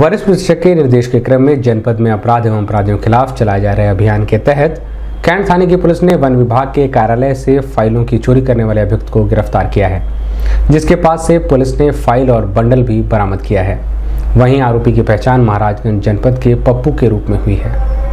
वरिष्ठ निरीक्षक के निर्देश के क्रम में जनपद में अपराध एवं अपराधियों के खिलाफ चलाए जा रहे अभियान के तहत कैंट थाने की पुलिस ने वन विभाग के कार्यालय से फाइलों की चोरी करने वाले अभियुक्त को गिरफ्तार किया है, जिसके पास से पुलिस ने फाइल और बंडल भी बरामद किया है। वहीं आरोपी की पहचान महाराजगंज जनपद के पप्पू के रूप में हुई है।